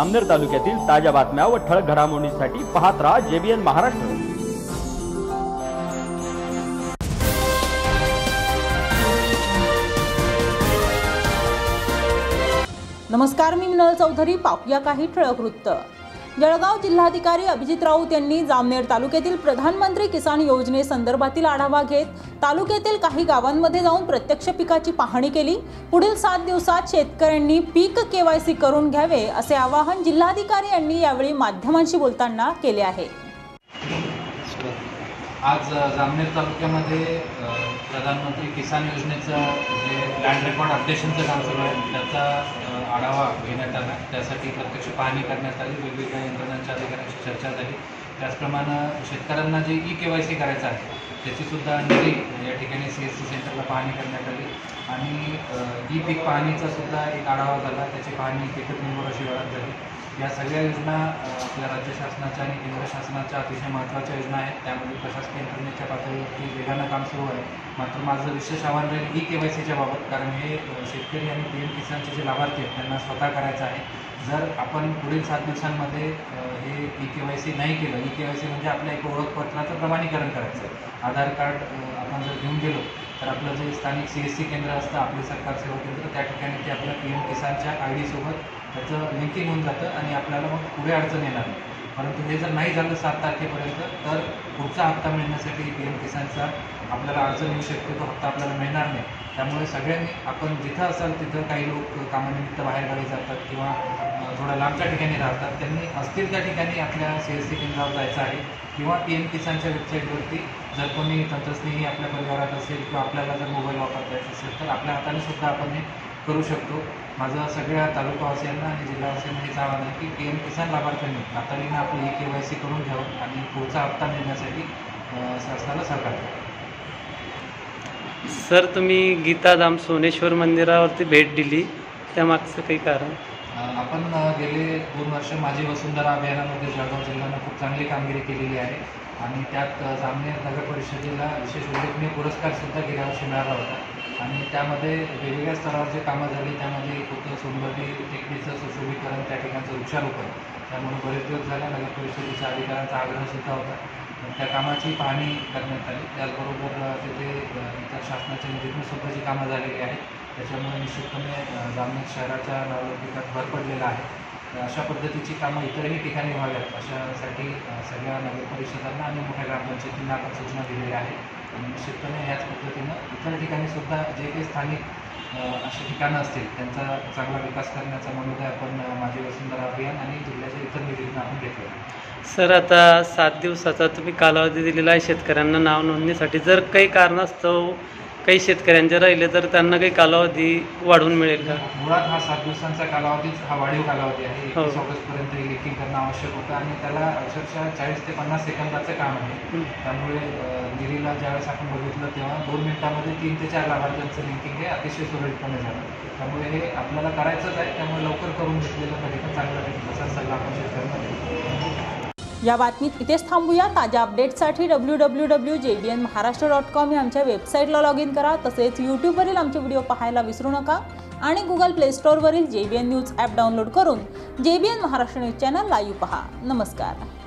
अमनेर तालुक्यातील ताज्या बातम्या व ठळक घडामोडींसाठी पाहत राहा जेबीएन महाराष्ट्र। नमस्कार, मी मिनल चौधरी। पाहूया काही ठळक वृत्त। जळगाव जिल्हाधिकारी अभिजित राऊत यांनी जामनेर तालुक्यातील प्रधानमंत्री किसान योजने संदर्भातील आढावा घेत तालुक्यातील काही गावांमध्ये जाऊन प्रत्यक्ष पिकाची पाहणी केली। पुढील 7 दिवसात शेतकऱ्यांनी पीक केवायसी करून घ्यावे असे आवाहन जिल्हाधिकारी यांनी यावेळी माध्यमांशी बोलताना केले आहे। आज जामनेर तालुक्यामध्ये प्रधानमंत्री किसान योजनेचं जे लँड रेकॉर्ड अपडेशनचं काम सुरू आहे त्याचा आढावा घेण्यात आला। त्यासाठी प्रत्यक्ष पाहणी करण्यात आली। वेगवेगळ्या यंत्रणांच्या अधिकाऱ्यांशी चर्चा झाली। त्याचप्रमाणे शेतकऱ्यांना जे ई केवायसी करायचं आहे त्याचीसुद्धा अंतरी या ठिकाणी CSC सेंटरला पाहणी करण्यात आली आणि ई पीक पाहणीचासुद्धा एक आढावा झाला। त्याची पाहणी कीटक निमोरा शिवारात झाली। या सगळ्या योजना आपल्या राज्य शासनाच्या आणि केंद्र शासनाच्या अतिशय महत्त्वाच्या योजना आहेत। त्यामध्ये प्रशासकीय यंत्रणेच्या पातळीवरती वेगानं काम सुरू आहे। मात्र माझं विशेष आव्हान राहील ई केवायसीच्या बाबत, कारण हे शेतकरी आणि पीएम किसानचे जे लाभार्थी आहेत त्यांना स्वतः करायचं आहे। जर आपण पुढील 7 दिवसांमध्ये हे EKYC नाही केलं, EKYC म्हणजे आपल्या एक ओळखपत्राचं प्रमाणीकरण करायचं आहे। आधार कार्ड आपण जर घेऊन गेलो तर आपलं जे स्थानिक CSC केंद्र असतं, आपले सरकार सेवा केंद्र, त्या ठिकाणी ते आपल्या PM किसानच्या ID सोबत त्याचं लिंकिंग होऊन जातं आणि आपल्याला मग पुढे अडचण येणार नाही। परंतु हे जर नाही झालं 7 तारखेपर्यंत तर पुढचा हप्ता मिळण्यासाठी PM किसानचा आपल्याला अडचण येऊ शकते, तो हप्ता आपल्याला मिळणार नाही। त्यामुळे सगळ्यांनी आपण जिथं असाल तिथं, काही लोक कामानिमित्त बाहेरगावी जातात किंवा थोड्या लांबच्या ठिकाणी राहतात, त्यांनी असतील त्या ठिकाणी आपल्या CSC केंद्रावर जायचं आहे किंवा PM किसानच्या वेबसाईटवरती जर कोणी तंत्रस्नेही आपल्या परिवारात असेल किंवा आपल्याला जर मोबाईल वापरता येत असेल तर आपल्या हाताने सुद्धा आपण हे करू शकतो। माझं सगळ्या तालुकावासियांना आणि जिल्हावासियांना हेच आवाहन आहे की PM किसान लाभार्थ्यांनी तातडीनं आपली EKYC करून घ्यावं आणि पुढचा हप्ता मिळण्यासाठी शासनाला सहकार्य करावं। सर, तुम्ही गीताधाम सोनेश्वर मंदिरावरती भेट दिली, त्यामागचं काही कारण? आपण गेले 2 वर्ष माझी वसुंधरा अभियानामध्ये जळगाव जिल्ह्यानं खूप चांगली कामगिरी केलेली आहे आणि त्यात जामनेर नगर परिषदेला विशेष उल्लेखनीय पुरस्कारसुद्धा गेल्या वर्षी मिळाला होता आणि त्यामध्ये वेगवेगळ्या स्तरावर जे कामं झाली त्यामध्ये होतं सोनबटी टेकडीचं सुशोभीकरण, त्या ठिकाणचं वृक्षारोपण, त्यामुळे बरेच दिवस झाला नगर परिषदेच्या अधिकाऱ्यांचा आग्रहसुद्धा होता, त्या कामाची पाहणी करण्यात आली। त्याचबरोबर तिथे इतर शासनाच्या निधीतूनसुद्धा जी कामं झालेली आहेत त्याच्यामुळे निश्चितपणे जामनेर शहराच्या नावलौकिकात भर पडलेला आहे। अशा पद्धतीची कामं इतरही ठिकाणी व्हाव्यात अशासाठी सगळ्या नगरपरिषदांना आणि मोठ्या ग्रामपंचायतींना आपण सूचना दिलेल्या आहेत आणि निश्चितपणे ह्याच पद्धतीनं इतर ठिकाणीसुद्धा जे काही स्थानिक अशी ठिकाणं असतील त्यांचा चांगला विकास करण्याचा मनोदय आपण माझी वसुंधरा अभियान आणि जिल्ह्याच्या इतर निधीतून आपण घेतलेला आहे। सर, आता 7 दिवसाचा तुम्ही कालावधी दिलेला आहे शेतकऱ्यांना नाव नोंदणीसाठी, जर काही कारणास्तव काही शेतकऱ्यांचे राहिले तर त्यांना काही कालावधी वाढवून मिळेल का? मुळात हा 7 दिवसांचा कालावधीच हा वाढीव कालावधी आहे। 21 ऑगस्टपर्यंत हे लेखिंग करणं आवश्यक होतं आणि त्याला अक्षरशः 40 ते 50 सेकंदाचं काम आहे। त्यामुळे निरीला ज्यावेळेस आपण बघितलं तेव्हा 2 मिनिटांमध्ये 3 ते 4 लाभार्थ्यांचं लिंकिंग हे अतिशय सुरळीतपणे झालं। त्यामुळे हे आपल्याला करायचंच आहे, त्यामुळे लवकर करून घेतलेलं तरी पण चांगलं आहे असा सल्ला आपण शेतकऱ्यांना। या बातमीत इथेच थांबूया। ताज्या अपडेट्ससाठी www.jbnmaharashtra.com या आमच्या वेबसाईटला लॉग इन करा। तसेच यूट्यूबवरील आमचे व्हिडिओ पाहायला विसरू नका आणि Google Play Store वरील JBN न्यूज ॲप डाउनलोड करून JBN Maharashtra news channel live पहा। नमस्कार।